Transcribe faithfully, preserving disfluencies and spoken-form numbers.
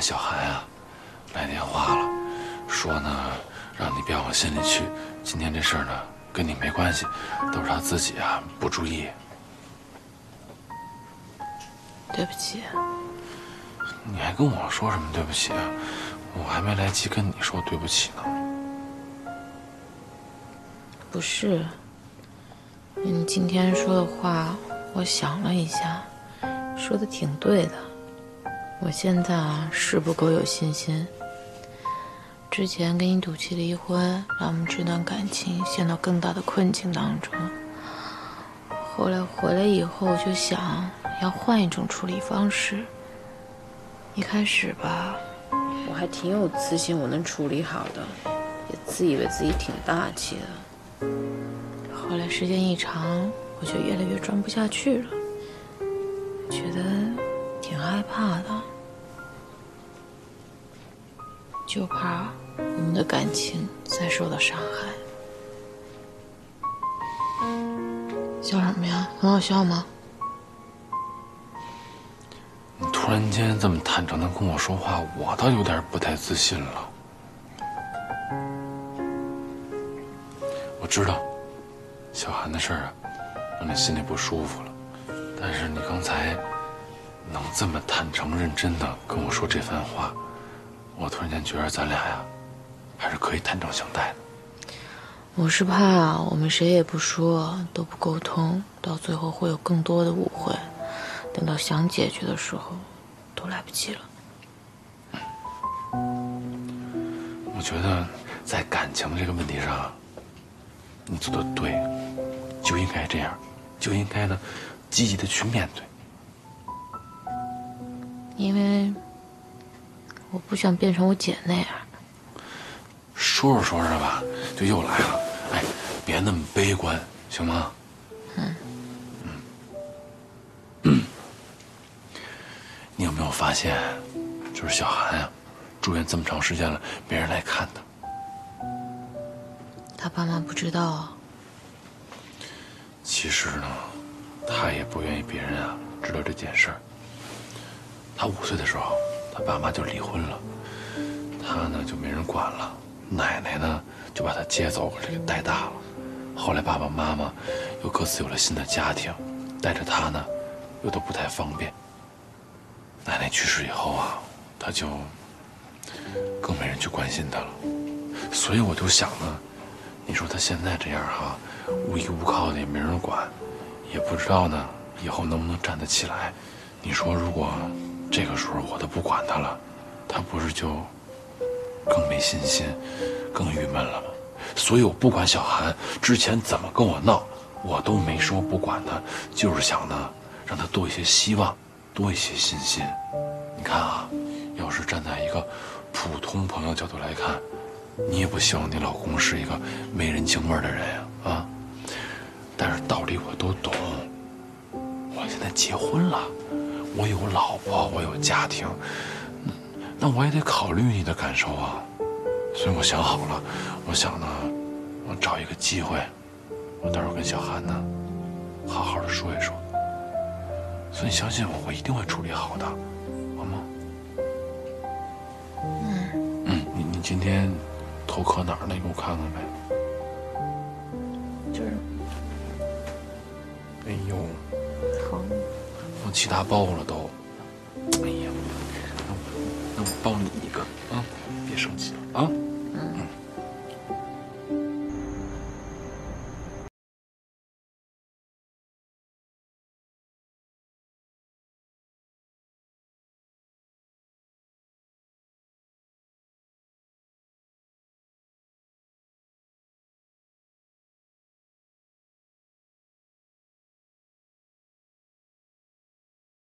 家小韩啊，来电话了，说呢让你别往心里去，今天这事儿呢跟你没关系，都是他自己啊不注意。对不起。你还跟我说什么对不起啊？我还没来及跟你说对不起呢。不是，你今天说的话，我想了一下，说的挺对的。 我现在啊是不够有信心。之前跟你赌气离婚，让我们这段感情陷到更大的困境当中。后来回来以后，我就想要换一种处理方式。一开始吧，我还挺有自信，我能处理好的，也自以为自己挺大气的。后来时间一长，我就越来越装不下去了，觉得挺害怕的。 就怕我们的感情再受到伤害。笑什么呀？很好笑吗？你突然间这么坦诚的跟我说话，我倒有点不太自信了。我知道，小韩的事儿啊，让你心里不舒服了。但是你刚才能这么坦诚认真的跟我说这番话。 我突然间觉得咱俩呀，还是可以坦诚相待的。我是怕我们谁也不说，都不沟通，到最后会有更多的误会。等到想解决的时候，都来不及了。我觉得在感情这个问题上，你做的对，就应该这样，就应该呢，积极的去面对。因为。 我不想变成我姐那样。说着说着吧，就又来了。哎，别那么悲观，行吗？嗯。嗯。你有没有发现，就是小韩呀、啊，住院这么长时间了，没人来看他。他爸妈不知道啊。其实呢，他也不愿意别人啊知道这件事儿。他五岁的时候。 他爸妈就离婚了，他呢就没人管了，奶奶呢就把他接走，给带大了。后来爸爸妈妈又各自有了新的家庭，带着他呢又都不太方便。奶奶去世以后啊，他就更没人去关心他了。所以我就想呢，你说他现在这样哈、啊，无依无靠的也没人管，也不知道呢以后能不能站得起来。你说如果…… 这个时候我都不管他了，他不是就更没信心、更郁闷了吗？所以我不管小韩之前怎么跟我闹，我都没说不管他，就是想呢让他多一些希望，多一些信心。你看啊，要是站在一个普通朋友角度来看，你也不希望你老公是一个没人情味的人呀，啊，啊。但是道理我都懂，我现在结婚了。 我有老婆，我有家庭，那那我也得考虑你的感受啊。所以我想好了，我想呢，我找一个机会，我待会儿跟小韩呢，好好的说一说。所以你相信我，我一定会处理好的，好吗？嗯嗯，你你今天头磕哪儿了？你给我看看呗。就是。哎呦。疼。 我其他包了都，哎呀，那我那我包你一个啊，别生气了啊。